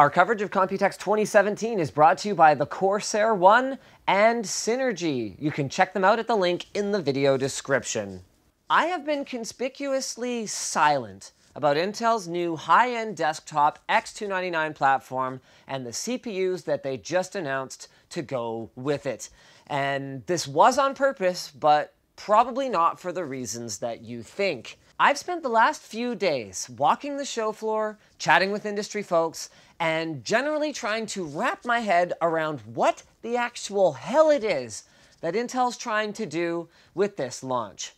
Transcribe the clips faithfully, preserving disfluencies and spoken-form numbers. Our coverage of Computex twenty seventeen is brought to you by the Corsair One and Synergy. You can check them out at the link in the video description. I have been conspicuously silent about Intel's new high-end desktop X two ninety-nine platform and the C P Us that they just announced to go with it. And this was on purpose, but probably not for the reasons that you think. I've spent the last few days walking the show floor, chatting with industry folks, and generally trying to wrap my head around what the actual hell it is that Intel's trying to do with this launch.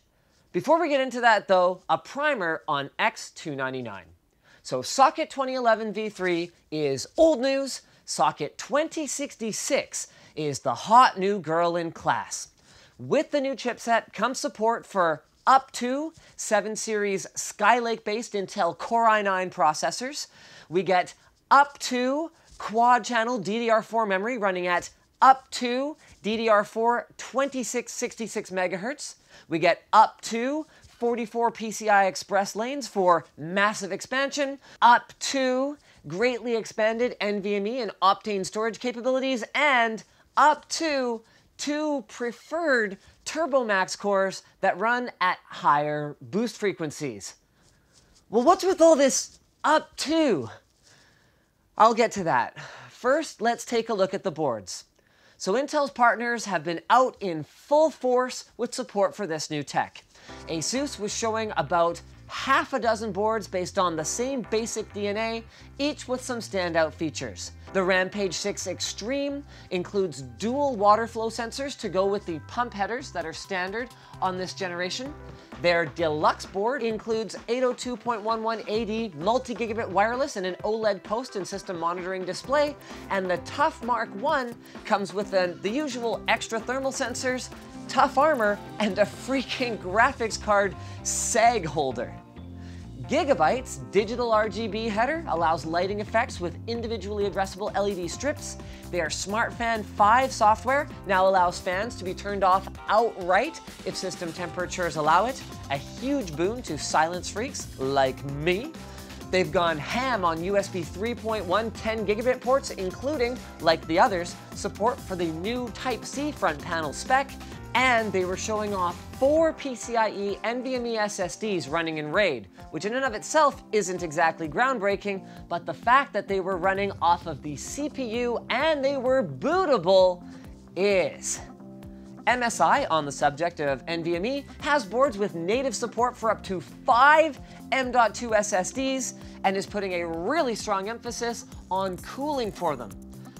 Before we get into that though, a primer on X two ninety-nine. So Socket twenty eleven V three is old news, Socket twenty sixty-six is the hot new girl in class. With the new chipset comes support for up to seven series Skylake-based Intel Core i nine processors. We get up to quad-channel D D R four memory running at up to D D R four twenty-six sixty-six megahertz. We get up to forty-four P C I Express lanes for massive expansion, up to greatly expanded NVMe and Optane storage capabilities, and up to two preferred TurboMax cores that run at higher boost frequencies. Well, what's with all this up to? I'll get to that. First, let's take a look at the boards. So Intel's partners have been out in full force with support for this new tech. ASUS was showing about half a dozen boards based on the same basic D N A, each with some standout features. The Rampage six Extreme includes dual water flow sensors to go with the pump headers that are standard on this generation. Their deluxe board includes eight oh two point eleven A D multi-gigabit wireless and an OLED post and system monitoring display, and the Tough Mark one comes with the, the usual extra thermal sensors, Tough Armor, and a freaking graphics card sag holder. Gigabyte's digital R G B header allows lighting effects with individually addressable L E D strips. Their SmartFan five software now allows fans to be turned off outright if system temperatures allow it, a huge boon to silence freaks like me. They've gone ham on U S B three point one ten gigabit ports, including, like the others, support for the new Type C front panel spec, and they were showing off four PCIe NVMe S S Ds running in RAID, which in and of itself isn't exactly groundbreaking, but the fact that they were running off of the C P U and they were bootable is. M S I, on the subject of NVMe, has boards with native support for up to five M dot two S S Ds and is putting a really strong emphasis on cooling for them.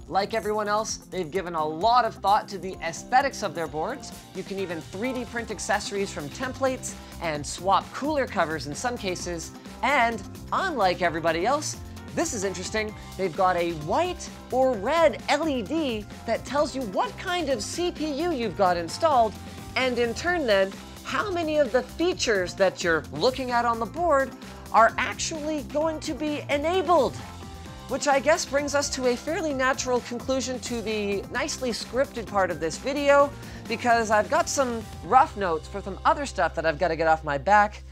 Like everyone else, they've given a lot of thought to the aesthetics of their boards. You can even three D print accessories from templates and swap cooler covers in some cases. And unlike everybody else, this is interesting, they've got a white or red L E D that tells you what kind of C P U you've got installed, and in turn then, how many of the features that you're looking at on the board are actually going to be enabled. Which I guess brings us to a fairly natural conclusion to the nicely scripted part of this video, because I've got some rough notes for some other stuff that I've got to get off my back.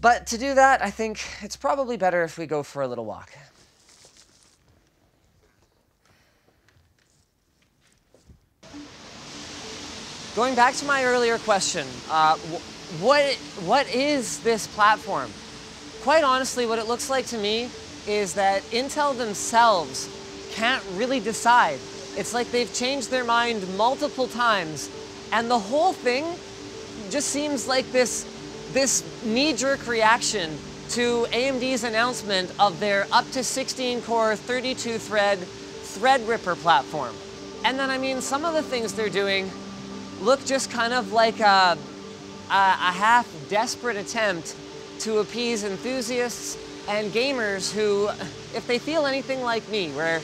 But to do that, I think it's probably better if we go for a little walk. Going back to my earlier question, uh, wh what, what is this platform? Quite honestly, what it looks like to me is that Intel themselves can't really decide. It's like they've changed their mind multiple times, and the whole thing just seems like this, this knee-jerk reaction to A M D's announcement of their up to sixteen core, thirty-two thread Threadripper platform. And then, I mean, some of the things they're doing look just kind of like a, a, a half-desperate attempt to appease enthusiasts and gamers who, if they feel anything like me, where,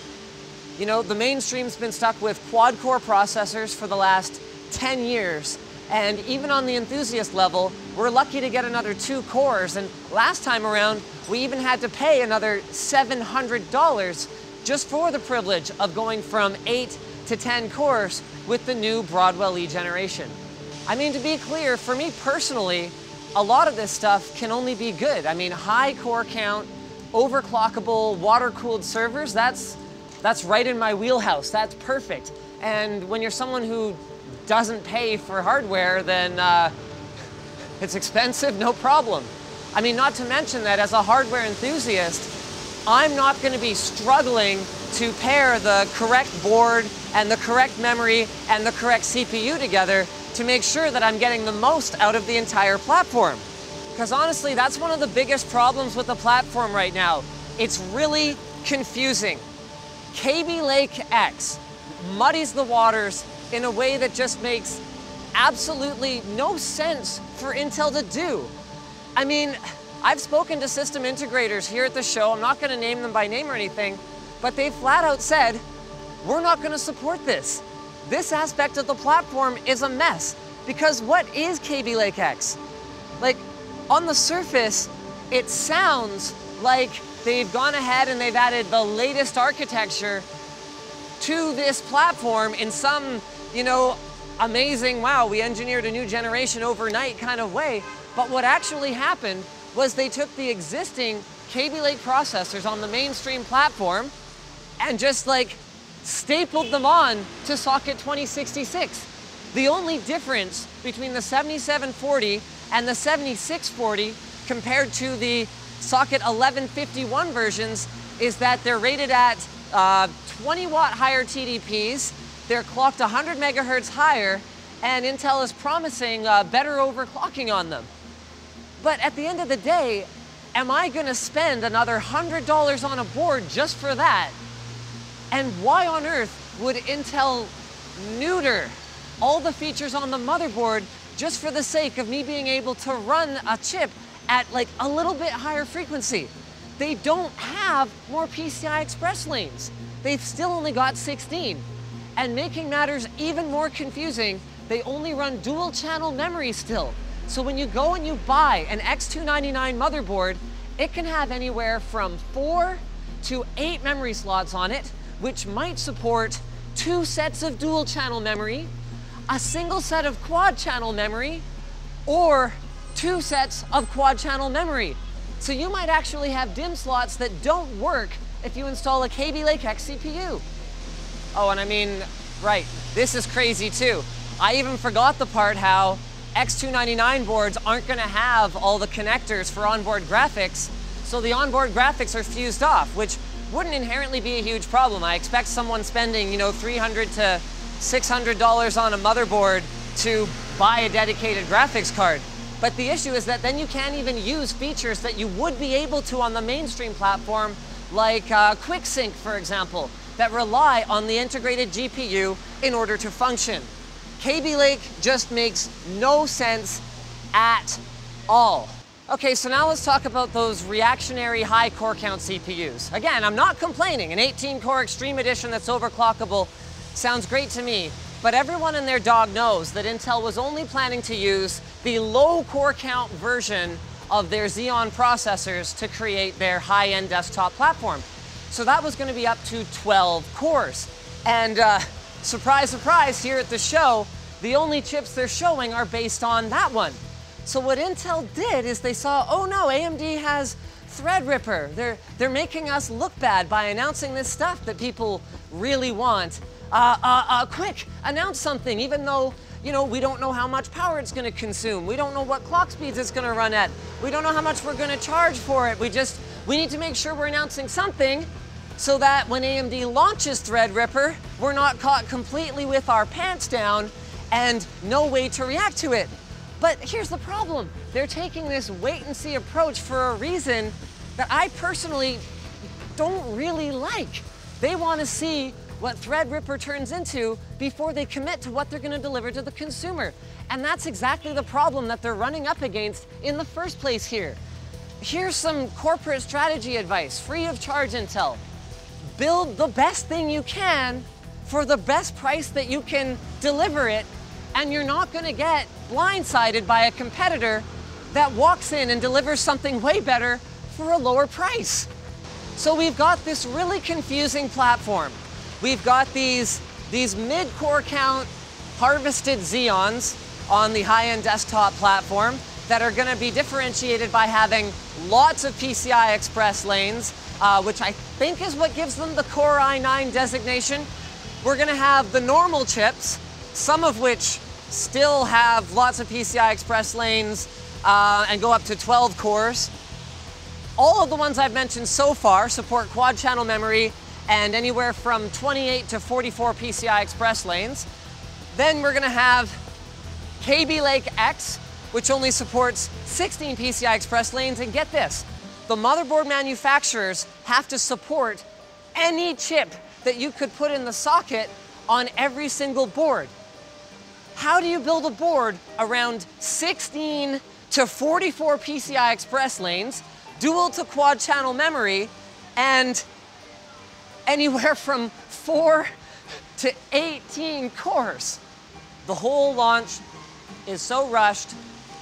you know, the mainstream's been stuck with quad-core processors for the last ten years, and even on the enthusiast level, we're lucky to get another two cores, and last time around, we even had to pay another seven hundred dollars just for the privilege of going from eight to ten cores with the new Broadwell-E generation. I mean, to be clear, for me personally, a lot of this stuff can only be good. I mean, high core count, overclockable, water-cooled servers, that's, that's right in my wheelhouse. That's perfect. And when you're someone who doesn't pay for hardware, then uh, it's expensive, no problem. I mean, not to mention that as a hardware enthusiast, I'm not going to be struggling to pair the correct board and the correct memory and the correct C P U together to make sure that I'm getting the most out of the entire platform. Because honestly, that's one of the biggest problems with the platform right now. It's really confusing. Kaby Lake X muddies the waters in a way that just makes absolutely no sense for Intel to do. I mean, I've spoken to system integrators here at the show. I'm not going to name them by name or anything, but they flat out said, we're not going to support this. This aspect of the platform is a mess, because what is Kaby Lake X? Like, on the surface, it sounds like they've gone ahead and they've added the latest architecture to this platform in some, you know, amazing, wow, we engineered a new generation overnight kind of way. But what actually happened was they took the existing Kaby Lake processors on the mainstream platform and just like stapled them on to Socket twenty sixty-six. The only difference between the seventy-seven forty and the seventy-six forty compared to the Socket eleven fifty-one versions is that they're rated at uh, twenty watt higher T D Ps, they're clocked one hundred megahertz higher, and Intel is promising uh, better overclocking on them. But at the end of the day, am I going to spend another one hundred dollars on a board just for that? And why on earth would Intel neuter all the features on the motherboard just for the sake of me being able to run a chip at like a little bit higher frequency? They don't have more P C I Express lanes. They've still only got sixteen. And making matters even more confusing, they only run dual channel memory still. So when you go and you buy an X two ninety-nine motherboard, it can have anywhere from four to eight memory slots on it, which might support two sets of dual channel memory, a single set of quad channel memory, or two sets of quad channel memory. So you might actually have DIMM slots that don't work if you install a Kaby Lake X C P U. Oh, and I mean, right, this is crazy too. I even forgot the part how X two ninety-nine boards aren't going to have all the connectors for onboard graphics, so the onboard graphics are fused off, which wouldn't inherently be a huge problem. I expect someone spending, you know, three hundred to six hundred dollars on a motherboard to buy a dedicated graphics card. But the issue is that then you can't even use features that you would be able to on the mainstream platform, like uh, QuickSync, for example, that rely on the integrated G P U in order to function. Kaby Lake just makes no sense at all. Okay, so now let's talk about those reactionary high core count C P Us. Again, I'm not complaining. An eighteen core Extreme Edition that's overclockable sounds great to me, but everyone and their dog knows that Intel was only planning to use the low core count version of their Xeon processors to create their high-end desktop platform. So that was going to be up to twelve cores. And, uh, surprise, surprise, here at the show, the only chips they're showing are based on that one. So what Intel did is they saw, oh no, A M D has Threadripper. They're, they're making us look bad by announcing this stuff that people really want. Uh, uh, uh, quick, announce something, even though, you know, we don't know how much power it's going to consume. We don't know what clock speeds it's going to run at. We don't know how much we're going to charge for it. We just, we need to make sure we're announcing something, so that when A M D launches Threadripper, we're not caught completely with our pants down and no way to react to it. But here's the problem. They're taking this wait-and-see approach for a reason that I personally don't really like. They want to see what Threadripper turns into before they commit to what they're going to deliver to the consumer. And that's exactly the problem that they're running up against in the first place here. Here's some corporate strategy advice, free of charge, Intel. Build the best thing you can for the best price that you can deliver it, and you're not going to get blindsided by a competitor that walks in and delivers something way better for a lower price. So we've got this really confusing platform. We've got these, these mid-core count harvested Xeons on the high-end desktop platform that are gonna be differentiated by having lots of P C I Express lanes, uh, which I think is what gives them the Core i nine designation. We're gonna have the normal chips, some of which still have lots of P C I Express lanes uh, and go up to twelve cores. All of the ones I've mentioned so far support quad channel memory and anywhere from twenty-eight to forty-four P C I Express lanes. Then we're gonna have Kaby Lake X, which only supports sixteen P C I Express lanes, and get this, the motherboard manufacturers have to support any chip that you could put in the socket on every single board. How do you build a board around sixteen to forty-four P C I Express lanes, dual to quad channel memory, and anywhere from four to eighteen cores? The whole launch is so rushed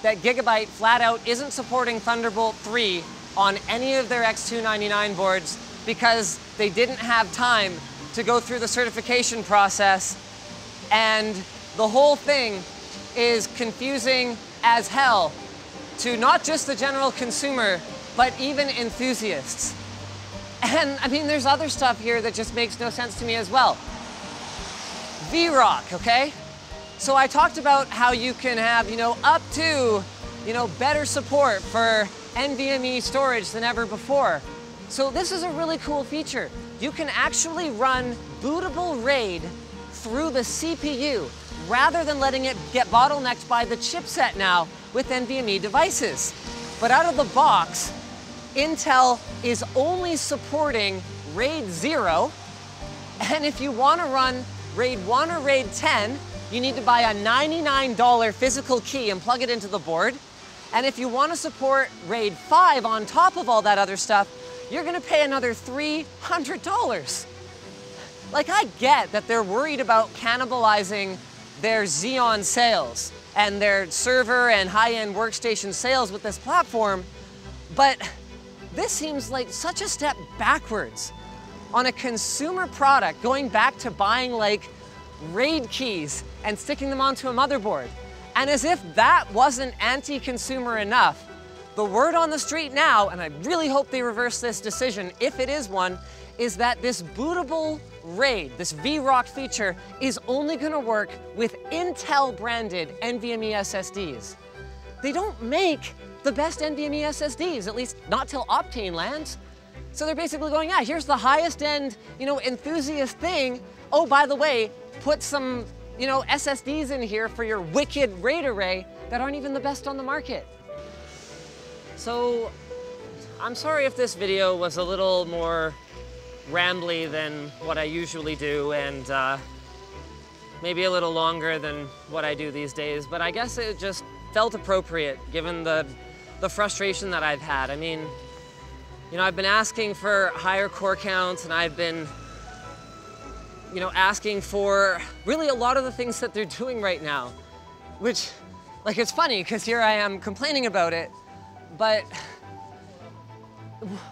that Gigabyte flat out isn't supporting Thunderbolt three on any of their X two ninety-nine boards because they didn't have time to go through the certification process, and the whole thing is confusing as hell to not just the general consumer, but even enthusiasts. And I mean, there's other stuff here that just makes no sense to me as well. V ROC, okay? So I talked about how you can have, you know, up to, you know, better support for NVMe storage than ever before. So this is a really cool feature. You can actually run bootable RAID through the C P U rather than letting it get bottlenecked by the chipset now with NVMe devices. But out of the box, Intel is only supporting RAID zero. And if you want to run RAID one or RAID ten, you need to buy a ninety-nine dollar physical key and plug it into the board. And if you want to support RAID five on top of all that other stuff, you're going to pay another three hundred dollars. Like, I get that they're worried about cannibalizing their Xeon sales and their server and high-end workstation sales with this platform, but this seems like such a step backwards on a consumer product, going back to buying like RAID keys and sticking them onto a motherboard. And as if that wasn't anti-consumer enough, the word on the street now, and I really hope they reverse this decision if it is one, is that this bootable RAID, this V ROC feature, is only gonna work with Intel-branded NVMe S S Ds. They don't make the best NVMe S S Ds, at least not till Optane lands. So they're basically going, yeah, here's the highest end, you know, enthusiast thing. Oh, by the way, put some, you know, S S Ds in here for your wicked RAID array that aren't even the best on the market. So I'm sorry if this video was a little more rambly than what I usually do, and uh, maybe a little longer than what I do these days, but I guess it just felt appropriate given the, the frustration that I've had. I mean, you know, I've been asking for higher core counts, and I've been, you know, asking for really a lot of the things that they're doing right now, which, like, it's funny because here I am complaining about it, but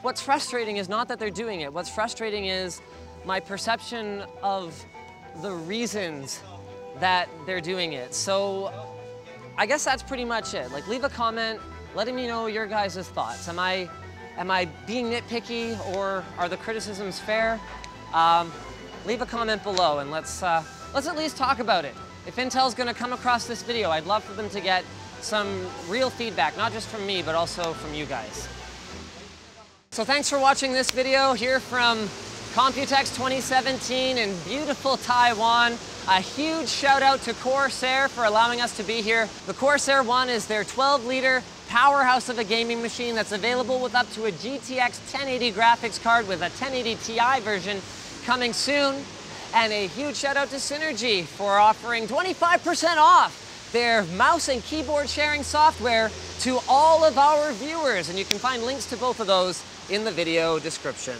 what's frustrating is not that they're doing it. What's frustrating is my perception of the reasons that they're doing it. So I guess that's pretty much it. Like, leave a comment letting me know your guys' thoughts. Am I, am I being nitpicky, or are the criticisms fair? Um, Leave a comment below, and let's, uh, let's at least talk about it. If Intel's gonna come across this video, I'd love for them to get some real feedback, not just from me, but also from you guys. So thanks for watching this video here from Computex twenty seventeen in beautiful Taiwan. A huge shout out to Corsair for allowing us to be here. The Corsair One is their twelve liter powerhouse of a gaming machine that's available with up to a G T X ten eighty graphics card with a ten eighty Ti version coming soon. And a huge shout out to Synergy for offering twenty-five percent off their mouse and keyboard sharing software to all of our viewers. And you can find links to both of those in the video description.